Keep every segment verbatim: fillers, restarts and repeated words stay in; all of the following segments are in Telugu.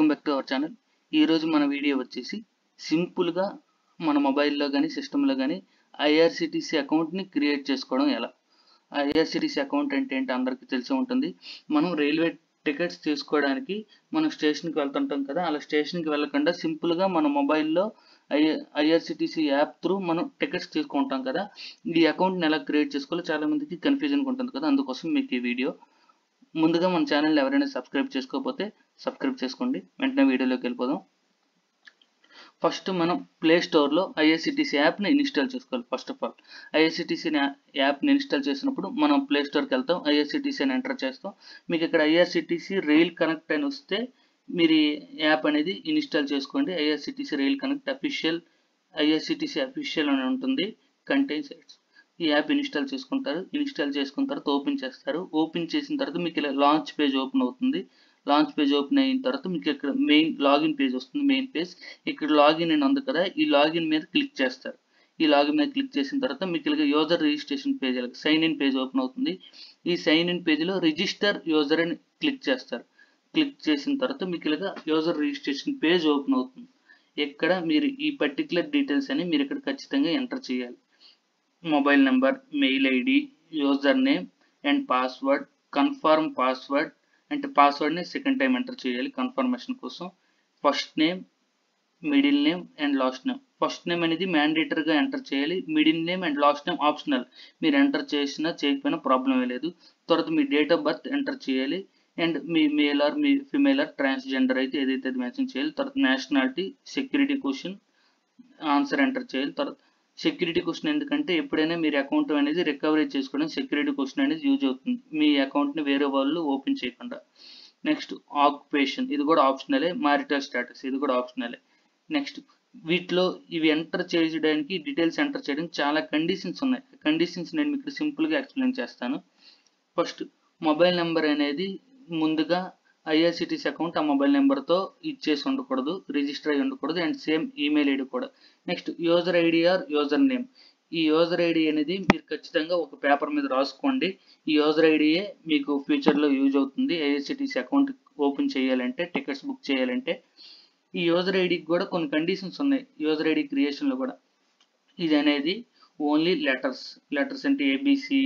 Welcome back to our channel. Ee roju mana video vachesi simple ga mana mobile lo gaani system lo gaani I R C T C account ni create chesukodam ela. I R C T C account ante enti andariki telise untundi. Manam railway tickets teesukodaniki manam station ki veltuntam kada ala station ki vellakunda simple ga mana mobile lo I R C T C app through manam tickets teesukuntam kada. Ee account ni ela create chesukolo chaala mandiki confusion untundi kada andukosam meeku ee video ముందుగా మన ఛానల్ ఎవరైనా సబ్స్క్రైబ్ చేసుకోకపోతే సబ్స్క్రైబ్ చేసుకోండి వెంటనే వీడియోలోకి వెళ్ళిపోదాం ఫస్ట్ మనం ప్లే స్టోర్ లో I R C T C app ని ఇన్‌స్టాల్ చేసుకోవాలి first of all I R C T C app ని ఇన్‌స్టాల్ చేసినప్పుడు మనం ప్లే స్టోర్ కి వెళ్తాం I R C T C ని ఎంటర్ చేస్తాం మీకు ఇక్కడ I R C T C rail connect అని వస్తే మీరు యాప్ అనేది ఇన్‌స్టాల్ చేసుకోండి I R C T C rail connect official I R C T C official అని ఉంటుంది కంటెంట్స్ ఈ యాప్ ఇన్‌స్టాల్ చేసుకుంటారు ఇన్‌స్టాల్ చేసుకున్న తర్వాత ఓపెన్ చేస్తారు ఓపెన్ చేసిన తర్వాత మీకు ఇలా లాంచ్ పేజ్ ఓపెన్ అవుతుంది లాంచ్ పేజ్ ఓపెన్ అయిన తర్వాత మీకు ఇక్కడ మెయిన్ లాగిన్ పేజ్ వస్తుంది మెయిన్ పేజ్ ఇక్కడ లాగిన్ అని ఉంది కదా ఈ లాగిన్ మీద క్లిక్ చేస్తారు ఈ లాగిన్ మీద క్లిక్ చేసిన తర్వాత మీకు ఇలా యూజర్ రిజిస్ట్రేషన్ పేజ్ ఇలా సైన్ ఇన్ పేజ్ ఓపెన్ అవుతుంది ఈ సైన్ ఇన్ పేజ్ లో రిజిస్టర్ యూజర్ అని క్లిక్ చేస్తారు క్లిక్ చేసిన తర్వాత మీకు ఇలా యూజర్ రిజిస్ట్రేషన్ పేజ్ ఓపెన్ అవుతుంది ఇక్కడ మీరు ఈ పర్టిక్యులర్ డీటెయిల్స్ అని మీరు ఇక్కడ ఖచ్చితంగా ఎంటర్ చేయాలి Mobile number, mail I D, username and password, confirm password and password ne second time enter cheyali confirmation kosam first name, middle name and last name. First name anedi mandatory ga enter cheyali, middle name and last name optional. Meer enter chesina cheyapina problem em ledhu. Tarvata mee date of birth enter cheyali and mee male or mee female or transgender aithe edaithe adi matching cheyali. Tarvata nationality, security question answer enter cheyali. Tarvata Security question ఎందుకంటే ఎప్పుడైనా మీ అకౌంట్ అనేది రికవరీ చేసుకోవడం సెక్యూరిటీ క్వశ్చన్ అనేది యూజ్ అవుతుంది మీ అకౌంట్ ని వేరే వాళ్ళు ఓపెన్ చేయకుండా నెక్స్ట్ ఆక్యుపేషన్ ఇది కూడా ఆప్షనలే మ్యారిటల్ స్టేటస్ ఇది కూడా ఆప్షనలే నెక్స్ట్ వీటిలో ఇవి ఎంటర్ చేయడానికి డీటెయిల్స్ ఎంటర్ చేయడానికి చాలా కండిషన్స్ ఉన్నాయి కండిషన్స్ నేను మీకు సింపుల్ గా ఎక్స్‌ప్లెయిన్ చేస్తాను ఫస్ట్ మొబైల్ నంబర్ అనేది ముందుగా I R C T C account ఆ మొబైల్ నంబర్ తో ఇచ్చేసి ఉండకూడదు రిజిస్టర్ అయి ఉండకూడదు అండ్ సేమ్ ఈమెయిల్ ఐడి కూడా next user ID or user name ఈ యూజర్ ఐడి అనేది మీరు ఖచ్చితంగా ఒక పేపర్ మీద రాసుకోండి ఈ యూజర్ ఐడి ఏ మీకు ఫ్యూచర్ లో యూజ్ అవుతుంది I R C T C account open చేయాలంటే టికెట్స్ బుక్ చేయాలంటే ఈ యూజర్ ఐడి కూడా కొన్ని కండిషన్స్ ఉన్నాయి యూజర్ ఐడి క్రియేషన్ లో కూడా ఇది అనేది ఓన్లీ లెటర్స్ లెటర్స్ అంటే A B C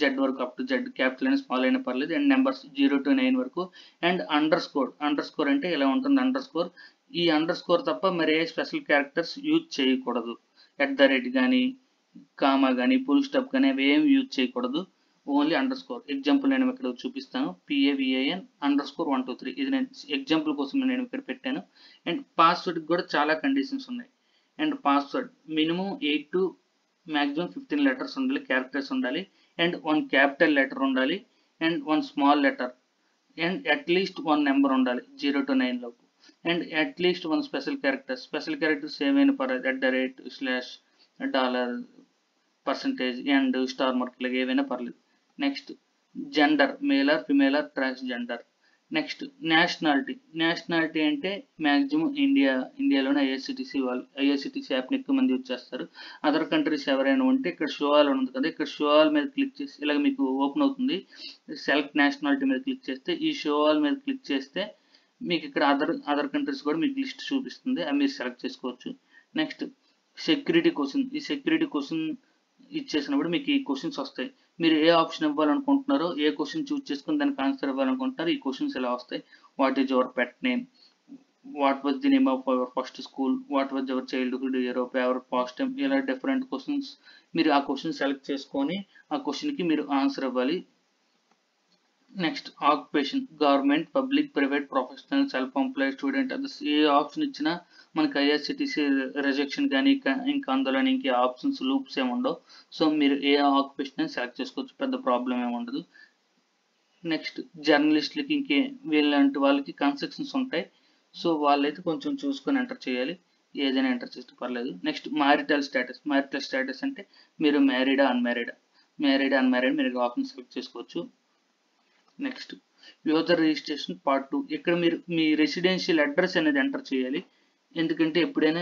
Z వరకు up to Z capital and small అయినా పర్లేదు and numbers zero to nine వరకు and underscore underscore అంటే ఇలా ఉంటుంది underscore ఈ underscore తప్ప మరి ఏ స్పెషల్ క్యారెక్టర్స్ యూజ్ చేయకూడదు at the rate గాని కామా గాని ఫుల్ స్టాప్ గాని ఏం యూజ్ చేయకూడదు ఓన్లీ underscore ఎగ్జాంపుల్ నేను ఇక్కడ చూపిస్తాను P A V A N underscore one two three ఇది నేను ఎగ్జాంపుల్ కోసం నేను ఇక్కడ పెట్టాను and password కూడా చాలా కండిషన్స్ ఉన్నాయి and password minimum eight to maximum fifteen letters ఉండాలి characters ఉండాలి and one capital letter undali and one small letter and at least one number undali zero to nine lopu and at least one special character special character same aina parad at the rate slash dollar percentage and star mark laga evaina paraledu next gender male or female or transgender next nationality nationality ante maximum india india lone I R C T C వాళ్ళు I R C T C app ని ఎక్కువ మంది యూస్ చేస్తారు అదర్ కంట్రీస్ ఎవరైనా ఉంటే ఇక్కడ షో ఆల్ ఉంది కదా ఇక్కడ షో ఆల్ మీద క్లిక్ చేసి ఇలా మీకు ఓపెన్ అవుతుంది సెలెక్ట్ నేషనాలిటీ మీద క్లిక్ చేస్తే ఈ షో ఆల్ మీద క్లిక్ చేస్తే మీకు ఇక్కడ అదర్ అదర్ కంట్రీస్ కూడా మీకు లిస్ట్ చూపిస్తుంది అది మీరు సెలెక్ట్ చేసుకోవచ్చు నెక్స్ట్ సెక్యూరిటీ క్వశ్చన్ ఈ సెక్యూరిటీ క్వశ్చన్ ఇచ్చేసినప్పుడు మీకు ఈ క్వశ్చన్స్ వస్తాయి మీరు ఏ ఆప్షన్ ఇవ్వాలనుకుంటున్నారో ఏ క్వశ్చన్ చూస్ చేసుకుని దానికి ఆన్సర్ ఇవ్వాలనుకుంటారు ఈ క్వశ్చన్స్ ఎలా వస్తాయి what is your pet name what was the name of your first school what was your childhood year of your first time ఇలా డిఫరెంట్ క్వశ్చన్స్ మీరు ఆ క్వశ్చన్ సెలెక్ట్ చేసుకొని ఆ క్వశ్చన్ కి మీరు ఆన్సర్ ఇవ్వాలి next occupation government public private professional self employed student అది ఏ ఆప్షన్ ఇచ్చినా మనకి I R C T C rejection కానీ ఇంకా అందులోని ఇంకా ఆప్షన్స్ లూప్స్ ఏమి ఉండవు సో మీరు ఏ ఆక్యుపేషన్ సెలెక్ట్ చేసుకోవచ్చు పెద్ద ప్రాబ్లం ఏమి ఉండదు నెక్స్ట్ జర్నలిస్టులకి ఇంకే వీళ్ళంటి వాళ్ళకి కన్స్ట్రక్షన్స్ ఉంటాయి సో వాళ్ళైతే కొంచెం చూసుకొని ఎంటర్ చేయాలి ఏదైనా ఎంటర్ చేస్తే పర్లేదు next marital status marital status అంటే మీరు మ్యారీడా అన్మ్యారీడా మ్యారీడ్ అన్మ్యారీడ్ మీరు ఆప్షన్ సెలెక్ట్ చేసుకోవచ్చు next user registration part two ఇక్కడ మీరు మీ రెసిడెన్షియల్ అడ్రస్ అనేది ఎంటర్ చేయాలి ఎందుకంటే ఎప్పుడైనా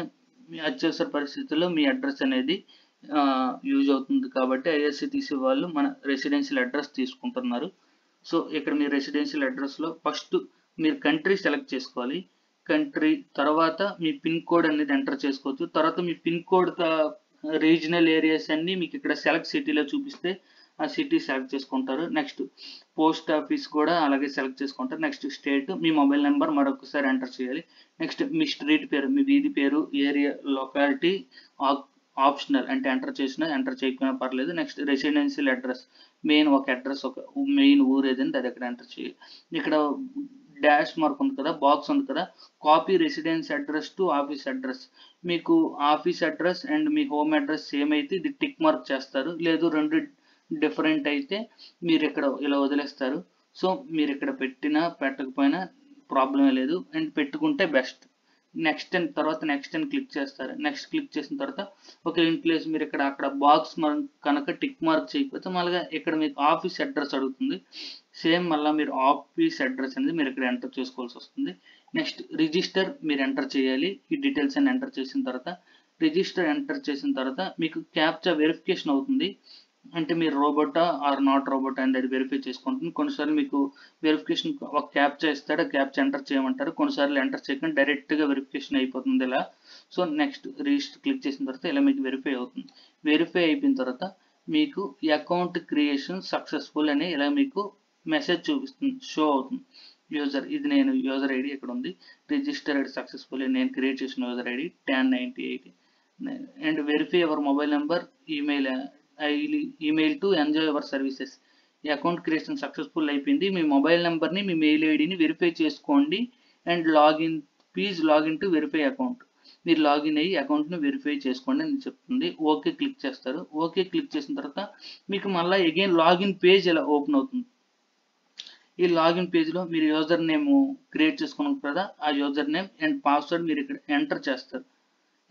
మీ అత్యవసర పరిస్థితుల్లో మీ అడ్రస్ అనేది యూజ్ అవుతుంది కాబట్టి I R C T C వాళ్ళు మన రెసిడెన్షియల్ అడ్రస్ తీసుకుంటున్నారు సో ఇక్కడ మీ రెసిడెన్షియల్ అడ్రస్ లో ఫస్ట్ మీరు కంట్రీ సెలెక్ట్ చేసుకోవాలి country tarvata mee pin code annedi enter chesukochu tarvata mee pin code regional areas anni meeku ikkada select city lo chupiste aa city select cheskuntaru next post office kuda alage select cheskuntaru next state mee mobile number marokasari enter cheyali next mee street peru mee veedi peru area locality optional ante enter chesina enter cheyakona paraledu next residential address main oka address oka main ore edindi adi ikkada enter cheyali ikkada dash mark undi kada box undi kada copy residence address to office address meeku office address and mee home address same aithe idi tick mark chestaru ledu rendu different aithe meer ikkada ila odilestaru so meer ikkada pettina pettakapoyina problem ledu and pettukunte best next and tarvata next and click chestaru next click chesina tarvata okay in place meer ikkada akkada box mark kanaka tick mark cheyipothe malaga ikkada meeku office address adugutundi same malla meer office address anedi meer ikkada enter chesukovalsi vastundi next register meer enter cheyali ee details and enter chesin tarvata register enter chesin tarvata meeku captcha verification avutundi ante meer robot or not robot అనేది వెరిఫై చేసుకుంటుంది కొన్నిసార్లు మీకు వెరిఫికేషన్ ఒక క్యాప్చా ఇస్తాడు క్యాప్చా ఎంటర్ చేయమంటారు కొన్నిసార్లు ఎంటర్ చేయకుండా డైరెక్ట్ గా వెరిఫికేషన్ అయిపోతుంది ఇలా సో నెక్స్ట్ రిజిస్టర్ క్లిక్ చేసిన తర్వాత ఇలా మీకు వెరిఫై అవుతుంది వెరిఫై అయిపోయిన తర్వాత మీకు అకౌంట్ క్రియేషన్ సక్సెస్ఫుల్ అని ఇలా మీకు మెసేజ్ చూపిస్తుంది షో అవుతుంది యూజర్ ఇది నేను యూజర్ ఐడి ఇక్కడ ఉంది రిజిస్టర్డ్ సక్సెస్ఫుల్ నేను క్రియేట్ చేసిన user ID one zero nine eight and verify our mobile number email email to enjoy your services ఈ అకౌంట్ క్రియేషన్ సక్సెస్ఫుల్ అయిపోయింది మీ మొబైల్ నంబర్ ని మీ మెయిల్ ఐడిని వెరిఫై చేసుకోండి and login please login to verify account మీరు లాగిన్ అయ్యి అకౌంట్ ని వెరిఫై చేసుకోండి అని చెప్తుంది ఓకే క్లిక్ చేస్తారు ఓకే క్లిక్ చేసిన తర్వాత మీకు మళ్ళీ అగైన్ లాగిన్ పేజ్ ఇలా ఓపెన్ అవుతుంది ఈ లాగిన్ పేజ్ లో మీరు యూజర్ నేమ్ క్రియేట్ చేసుకున్నారు కదా ఆ యూజర్ నేమ్ అండ్ పాస్వర్డ్ మీరు ఇక్కడ ఎంటర్ చేస్తారు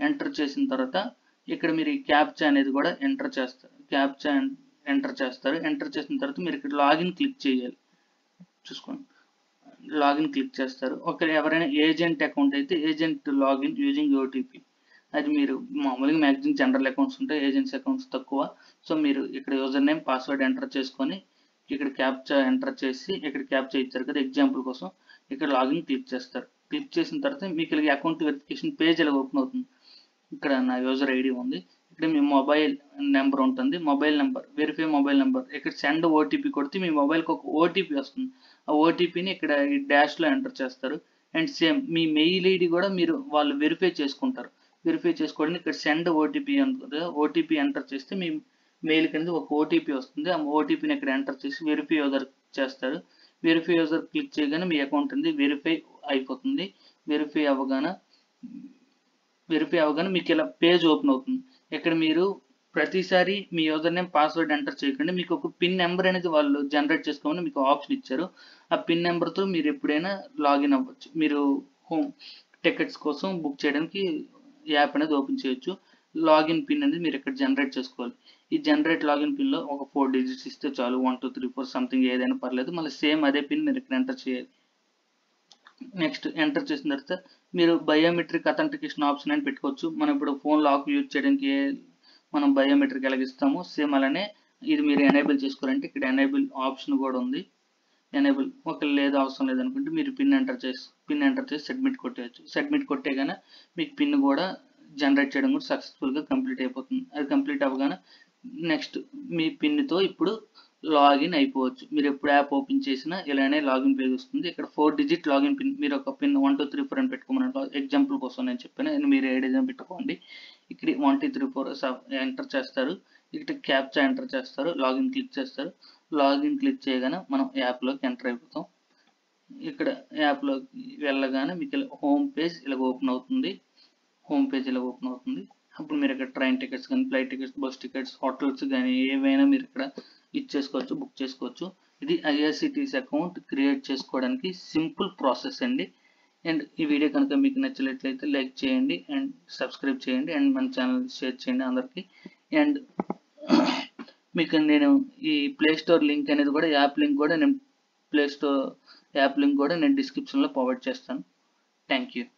ఎంటర్ చేసిన తర్వాత ఇక్కడ మీరు క్యాప్చా అనేది కూడా ఎంటర్ చేస్తారు క్యాప్చా ఎంటర్ చేస్తారు ఎంటర్ చేసిన తర్వాత మీరు ఇక్కడ లాగిన్ క్లిక్ చేయాలి చూసుకోండి లాగిన్ క్లిక్ చేస్తారు ఒకవేళ ఎవరైనా ఏజెంట్ అకౌంట్ అయితే ఏజెంట్ లాగిన్ యూజింగ్ ఓటీపీ అది మీరు మామూలుగా మ్యాక్సిమం జనరల్ అకౌంట్స్ ఉంటాయి ఏజెంట్స్ అకౌంట్స్ తక్కువ సో మీరు ఇక్కడ యూజర్ నేమ్ పాస్వర్డ్ ఎంటర్ చేసుకొని ఇక్కడ క్యాప్చా ఎంటర్ చేసి ఇక్కడ క్యాప్చా ఇచ్చారు కదా ఎగ్జాంపుల్ కోసం ఇక్కడ లాగిన్ క్లిక్ చేస్తారు క్లిక్ చేసిన తర్వాత మీకు ఇలా అకౌంట్ వెరిఫికేషన్ పేజ్ ఇలా ఓపెన్ అవుతుంది ఇక్కడ నా యూజర్ ఐడి ఉంది ఇక్కడ మీ మొబైల్ నెంబర్ ఉంటుంది mobile number verify mobile number ఇక్కడ సెండ్ ఓటీపీ కొడితే మీ మొబైల్కి ఒక ఓటీపీ వస్తుంది ఆ ఓటీపీని ఇక్కడ ఈ డాష్లో ఎంటర్ చేస్తారు అండ్ సేమ్ మీ మెయిల్ ఐడి కూడా మీరు వాళ్ళు వెరిఫై చేసుకుంటారు వెరిఫై చేసుకోవడానికి ఇక్కడ సెండ్ ఓటీపీ అనుకుంది ఓటీపీ ఎంటర్ చేస్తే మీ మెయిల్ కింద ఒక ఓటీపీ వస్తుంది ఆ ఓటీపీని ఇక్కడ ఎంటర్ చేసి వెరిఫై యూజర్ చేస్తారు వెరిఫై యూజర్ క్లిక్ చేయగానే మీ అకౌంట్ ఉంది వెరిఫై అయిపోతుంది వెరిఫై అవ్వగానే వెరిఫై అవగానే మీకు ఇలా పేజ్ ఓపెన్ అవుతుంది ఇక్కడ మీరు ప్రతిసారి మీ యూజర్ నేమ్ పాస్వర్డ్ ఎంటర్ చేయకండి మీకు ఒక పిన్ నెంబర్ అనేది వాళ్ళు జనరేట్ చేసుకోమని మీకు ఆప్షన్ ఇచ్చారు ఆ పిన్ నెంబర్తో మీరు ఎప్పుడైనా లాగిన్ అవ్వచ్చు మీరు హోమ్ టికెట్స్ కోసం బుక్ చేయడానికి యాప్ అనేది ఓపెన్ చేయొచ్చు లాగిన్ పిన్ అనేది మీరు ఇక్కడ జనరేట్ చేసుకోవాలి ఈ జనరేట్ లాగిన్ పిన్లో ఒక ఫోర్ డిజిట్స్ ఇస్తే చాలు one two three four something ఏదైనా పర్లేదు మళ్ళీ సేమ్ అదే పిన్ మీరు ఇక్కడ ఎంటర్ చేయాలి నెక్స్ట్ ఎంటర్ చేసిన తర్వాత మీరు బయోమెట్రిక్ అథెంటికేషన్ ఆప్షన్ అని పెట్టుకోవచ్చు మనం ఇప్పుడు ఫోన్ లాక్ యూజ్ చేయడానికి మనం బయోమెట్రిక్ ఎలాగిస్తాము సేమ్ అలానే ఇది మీరు ఎనేబుల్ చేసుకోవాలంటే ఇక్కడ ఎనేబుల్ ఆప్షన్ కూడా ఉంది ఎనేబుల్ ఒకవేళ లేదు అవసరం లేదనుకుంటే మీరు పిన్ ఎంటర్ చేసి పిన్ ఎంటర్ చేసి సబ్మిట్ కొట్టేయచ్చు సబ్మిట్ కొట్టేగానే మీకు పిన్ కూడా జనరేట్ చేయడం కూడా సక్సెస్ఫుల్గా కంప్లీట్ అయిపోతుంది అది కంప్లీట్ అవ్వగానే నెక్స్ట్ మీ పిన్తో ఇప్పుడు లాగిన్ అయిపోవచ్చు మీరు ఎప్పుడు యాప్ ఓపెన్ చేసినా ఇలానే లాగిన్ పేజ్ వస్తుంది ఇక్కడ ఫోర్ డిజిట్ లాగిన్ పిన్ మీరు ఒక pin one two three four అని పెట్టుకోమని ఎగ్జాంపుల్ కోసం నేను చెప్పాను మీరు ఏడైనా పెట్టుకోండి ఇక్కడ one two three four enter చేస్తారు ఇక్కడ క్యాప్చా ఎంటర్ చేస్తారు లాగిన్ క్లిక్ చేస్తారు లాగిన్ క్లిక్ చేయగానే మనం యాప్లోకి ఎంటర్ అయిపోతాం ఇక్కడ యాప్లోకి వెళ్ళగానే మీకు హోమ్ పేజ్ ఇలా ఓపెన్ అవుతుంది హోమ్ పేజ్ ఇలా ఓపెన్ అవుతుంది అప్పుడు మీరు ఇక్కడ ట్రైన్ టికెట్స్ కానీ flight tickets bus tickets hotels కానీ ఏవైనా మీరు ఇక్కడ ఇచ్చేసుకోవచ్చు బుక్ చేసుకోవచ్చు ఇది ఐఆర్సిటీసీ అకౌంట్ క్రియేట్ చేసుకోవడానికి సింపుల్ ప్రాసెస్ అండి అండ్ ఈ వీడియో కనుక మీకు నచ్చినట్లయితే లైక్ చేయండి అండ్ సబ్స్క్రైబ్ చేయండి అండ్ మన ఛానల్ షేర్ చేయండి అందరికీ అండ్ మీకు నేను ఈ ప్లే స్టోర్ లింక్ అనేది కూడా యాప్ లింక్ కూడా నేను ప్లే స్టోర్ యాప్ లింక్ కూడా నేను డిస్క్రిప్షన్లో ప్రొవైడ్ చేస్తాను థ్యాంక్ యూ